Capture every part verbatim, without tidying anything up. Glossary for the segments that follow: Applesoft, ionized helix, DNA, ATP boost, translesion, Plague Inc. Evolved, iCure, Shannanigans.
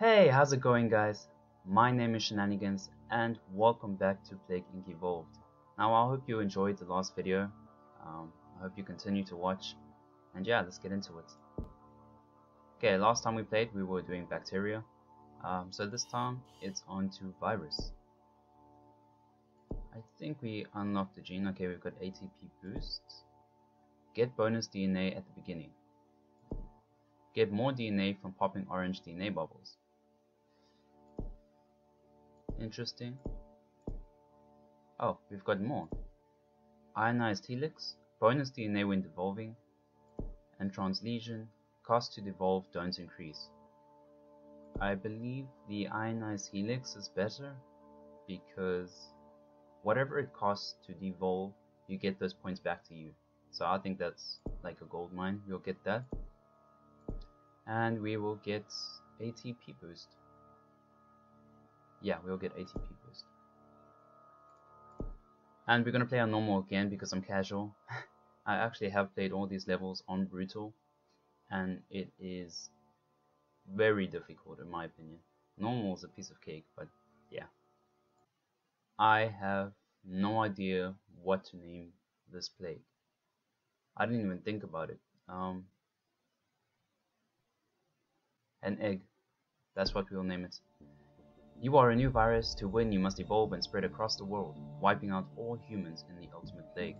Hey, how's it going guys? My name is Shenanigans and welcome back to Plague Incorporated. Evolved. Now I hope you enjoyed the last video, um, I hope you continue to watch, and yeah, let's get into it. Okay, last time we played we were doing bacteria, um, so this time it's on to virus. I think we unlocked the gene. Okay, we've got A T P boost, get bonus D N A at the beginning, get more D N A from popping orange D N A bubbles. Interesting. Oh, we've got more. Ionized helix, bonus D N A when devolving, and translesion, cost to devolve don't increase. I believe the ionized helix is better because whatever it costs to devolve, you get those points back to you. So I think that's like a gold mine. You'll get that. And we will get A T P boost. Yeah, we'll get A T P boost. And we're gonna play on normal again because I'm casual. I actually have played all these levels on brutal, and it is very difficult in my opinion. Normal is a piece of cake, but yeah. I have no idea what to name this plague. I didn't even think about it. Um, an egg. That's what we'll name it. You are a new virus. To win, you must evolve and spread across the world, wiping out all humans in the ultimate plague.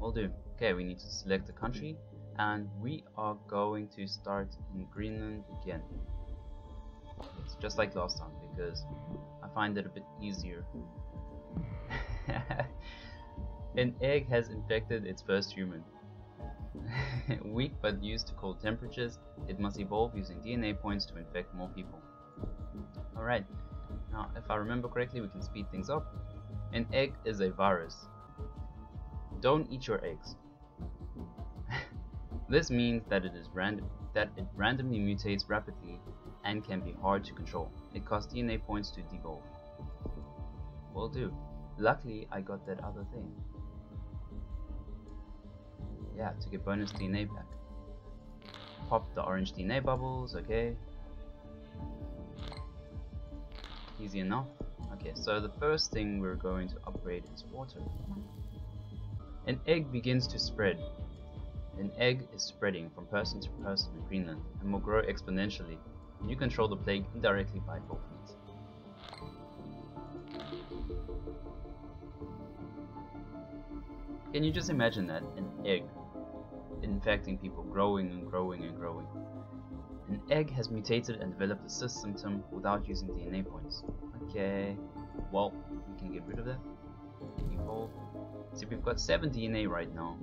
Will do. Okay, we need to select a country, and we are going to start in Greenland again. It's just like last time, because I find it a bit easier. An egg has infected its first human. Weak but used to cold temperatures, it must evolve using D N A points to infect more people. Alright, now if I remember correctly, we can speed things up. An egg is a virus. Don't eat your eggs. This means that it is random, that it randomly mutates rapidly and can be hard to control. It costs D N A points to devolve. Will do. Luckily, I got that other thing. Yeah, to get bonus D N A back. Pop the orange D N A bubbles, okay. Easy enough. Okay, so the first thing we're going to upgrade is water. An egg begins to spread. An egg is spreading from person to person in Greenland and will grow exponentially. You control the plague indirectly by evolving it. Can you just imagine that? An egg infecting people, growing and growing and growing. An egg has mutated and developed a cyst symptom without using D N A points. Okay, well, we can get rid of that. Evolve. See, we've got seven D N A right now.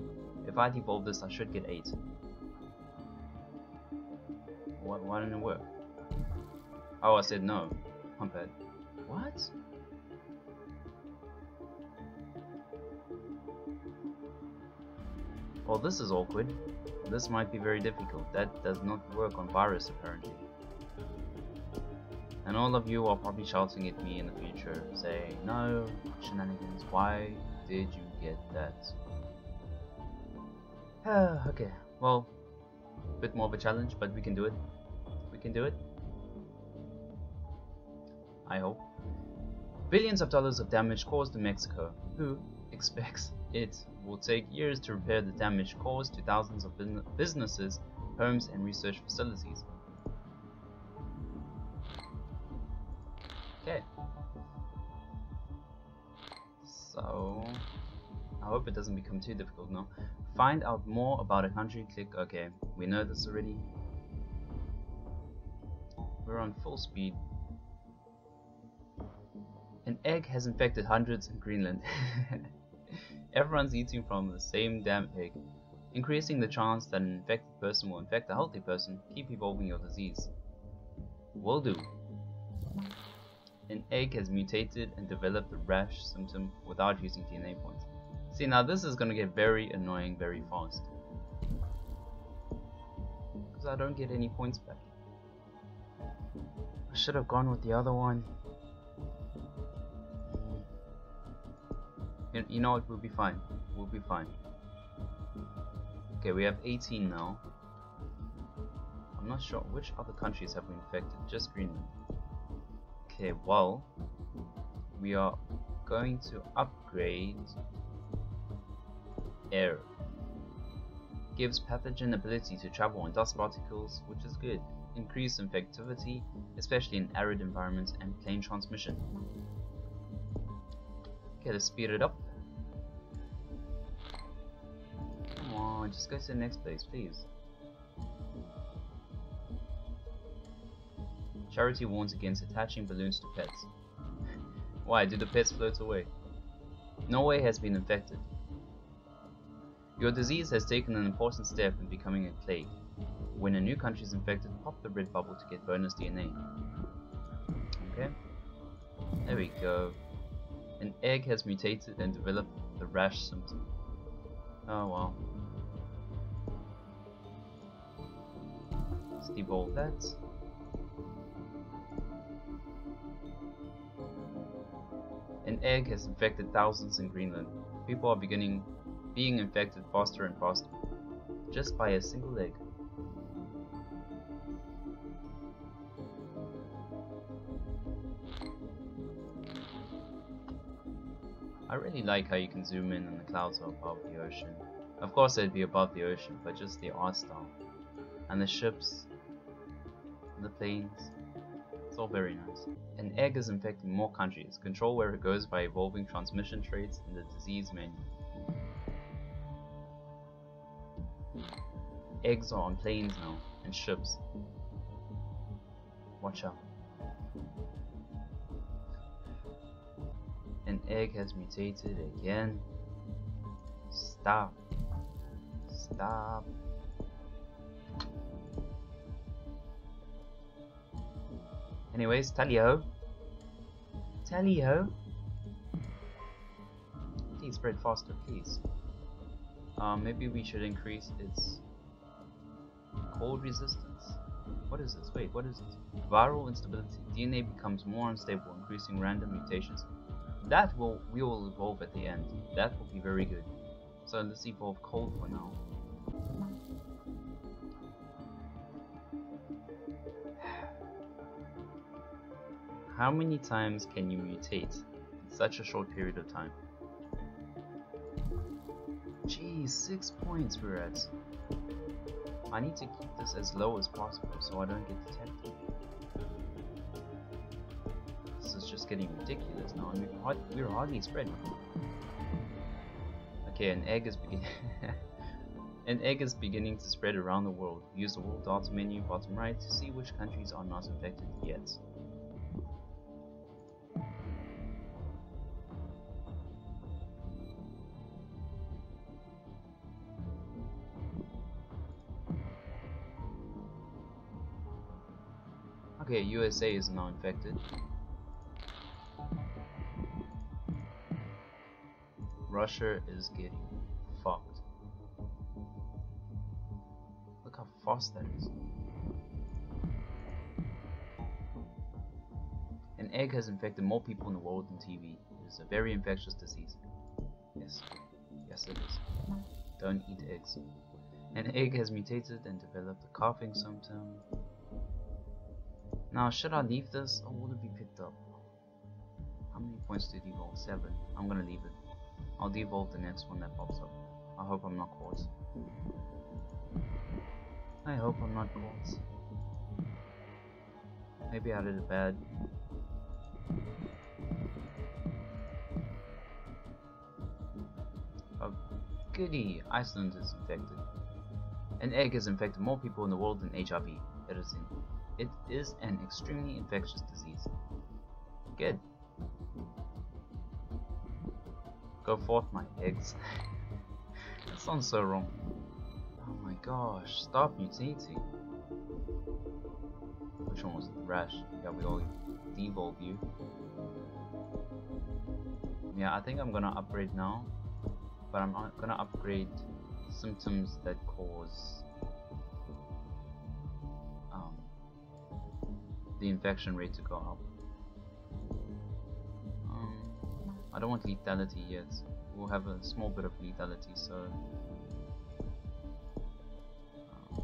If I devolve this, I should get eight. Why, why didn't it work? Oh, I said no. Humphead. What? Well, this is awkward. This might be very difficult. That does not work on virus apparently. And all of you are probably shouting at me in the future saying, no, Shenanigans, why did you get that? Okay, well, a bit more of a challenge, but we can do it. We can do it. I hope. Billions of dollars of damage caused to Mexico. Who expects it will take years to repair the damage caused to thousands of businesses, homes, and research facilities. Okay. So, I hope it doesn't become too difficult now. Find out more about a country, click OK. We know this already. We're on full speed. An egg has infected hundreds in Greenland. Everyone's eating from the same damn egg, increasing the chance that an infected person will infect a healthy person. Keep evolving your disease. Will do. An egg has mutated and developed a rash symptom without using D N A points. See, now this is gonna get very annoying very fast, because I don't get any points back. I should have gone with the other one. You know what, we'll be fine, we'll be fine. Okay, we have eighteen now. I'm I'm not sure which other countries have been affected, just Greenland. Okay, well, we are going to upgrade air. Gives pathogen ability to travel on dust particles, which is good. Increased infectivity, especially in arid environments, and plane transmission. Okay, let's speed it up. Come on, just go to the next place, please. Charity warns against attaching balloons to pets. Why? Do the pets float away? Norway has been infected. Your disease has taken an important step in becoming a plague. When a new country is infected, pop the red bubble to get bonus D N A. Okay. There we go. An egg has mutated and developed the rash symptom. Oh wow. Let's devolve that. An egg has infected thousands in Greenland. People are beginning being infected faster and faster, just by a single egg. I really like how you can zoom in on the clouds above the ocean. Of course they'd be above the ocean, but just the art style. And the ships, and the planes. It's all very nice. An egg is infecting more countries. Control where it goes by evolving transmission traits in the disease menu. Eggs are on planes now, and ships. Watch out. An egg has mutated again. Stop. Stop. Anyways, tally-ho. Tally-ho. Please spread faster, please. Uh, maybe we should increase its cold resistance. What is this? Wait, what is this? Viral instability. D N A becomes more unstable, increasing random mutations. That will we will evolve at the end. That will be very good. So let's evolve cold for now. How many times can you mutate in such a short period of time? Geez, six points we're at. I need to keep this as low as possible so I don't get detected. This is just getting ridiculous now. I mean, we're, hard, we're hardly spreading. Okay, an egg is beginning. An egg is beginning to spread around the world. Use the world data menu bottom right to see which countries are not infected yet. Okay, U S A is now infected. Russia is getting fucked. Look how fast that is. An egg has infected more people in the world than T B. It is a very infectious disease. Yes. Yes it is. Don't eat eggs. An egg has mutated and developed a coughing symptom. Now, should I leave this or will it be picked up? How many points did you roll? Seven. I'm gonna leave it. I'll devolve the next one that pops up. I hope I'm not caught. I hope I'm not caught. Maybe I did it bad. Oh, goody! Iceland is infected. An egg has infected more people in the world than H I V. It is in It is an extremely infectious disease. Good. Go forth, my eggs. That sounds so wrong. Oh my gosh, stop mutating. Which one was it? The rash? Yeah, we all devolve you. Yeah, I think I'm gonna upgrade now. But I'm gonna upgrade symptoms that cause the infection rate to go up. Um, I don't want lethality yet. We'll have a small bit of lethality, so um,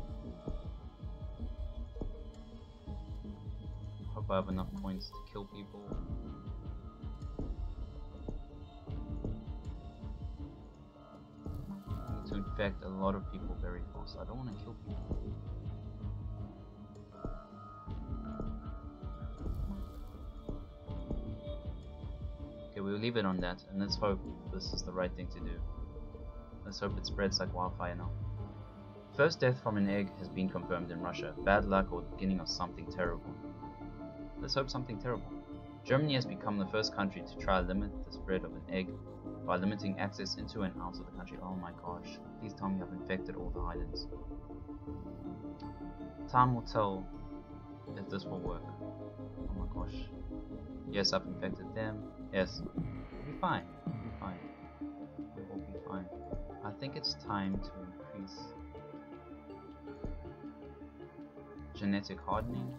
if I have enough points to kill people. I need to infect a lot of people very fast. I don't want to kill people. Okay, we'll leave it on that, and let's hope this is the right thing to do. Let's hope it spreads like wildfire now. First death from an egg has been confirmed in Russia. Bad luck or the beginning of something terrible. Let's hope something terrible. Germany has become the first country to try to limit the spread of an egg by limiting access into and out of the country. Oh my gosh. Please tell me I've infected all the islands. Time will tell if this will work. Oh my gosh. Yes, I've infected them. Yes. We'll be fine. We'll be fine. We will be fine. I think it's time to increase genetic hardening.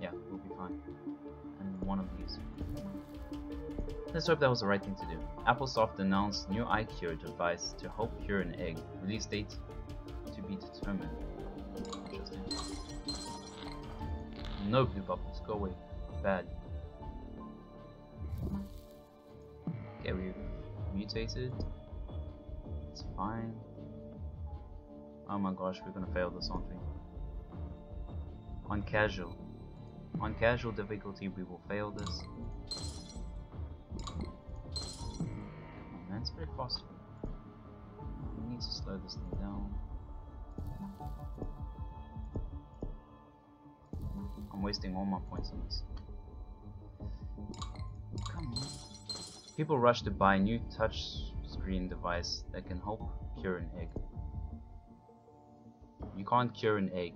Yeah, we'll be fine. And one of these. Let's hope that was the right thing to do. Applesoft announced new iCure device to help cure an egg. Release date to be determined. Interesting. No blue bubbles, go away. Bad. Okay, we've mutated. It's fine. Oh my gosh, we're gonna fail this, aren't we? On casual. On casual difficulty we will fail this. Oh, that's very fast. We need to slow this thing down. I'm wasting all my points on this. Come on. People rush to buy a new touch screen device that can help cure an egg. You can't cure an egg.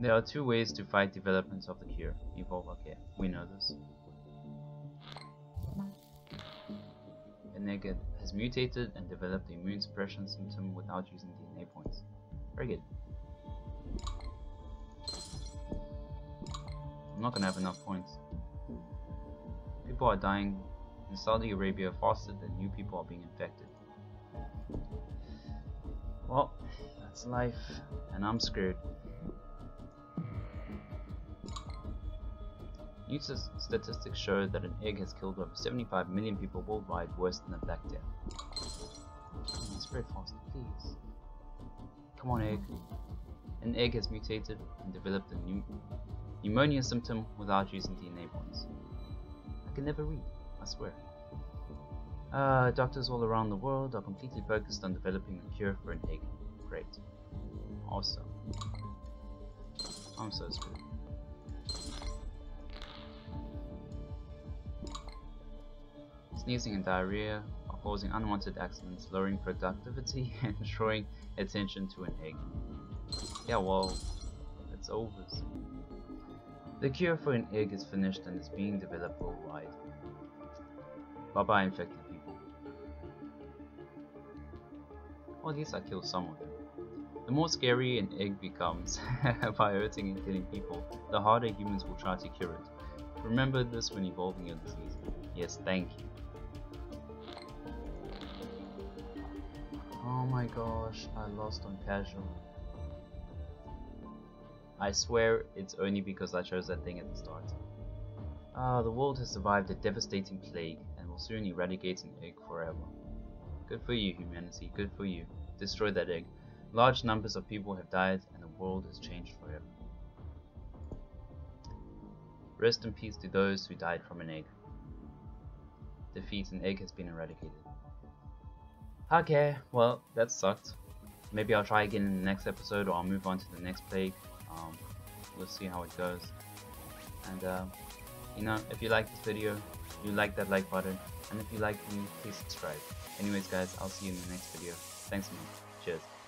There are two ways to fight developments of the cure. Evolve, okay, we know this. An egg has mutated and developed the immune suppression symptom without using D N A points. Very good. I'm not gonna have enough points. People are dying in Saudi Arabia faster than new people are being infected. Well, that's life, and I'm scared. New statistics show that an egg has killed over seventy-five million people worldwide, worse than the Black Death. Spread fast, please. Come on, egg. An egg has mutated and developed a new pneumonia symptom without using D N A points. I can never read, I swear. Uh, doctors all around the world are completely focused on developing a cure for an egg. Great. Awesome. I'm so screwed. Sneezing and diarrhea are causing unwanted accidents, lowering productivity, and drawing attention to an egg. Yeah, well, it's over. The cure for an egg is finished and is being developed worldwide. Bye bye, infected people. Or at least I killed some of them. The more scary an egg becomes by hurting and killing people, the harder humans will try to cure it. Remember this when evolving your disease. Yes, thank you. Oh my gosh, I lost on casual. I swear it's only because I chose that thing at the start. Ah, the world has survived a devastating plague and will soon eradicate an egg forever. Good for you, humanity, good for you. Destroy that egg. Large numbers of people have died and the world has changed forever. Rest in peace to those who died from an egg. Defeat, an egg has been eradicated. Okay, well, that sucked. Maybe I'll try again in the next episode, or I'll move on to the next plague. Um, we'll see how it goes. And, uh, you know, if you like this video, you like that like button. And if you like me, please subscribe. Anyways, guys, I'll see you in the next video. Thanks a lot. Cheers.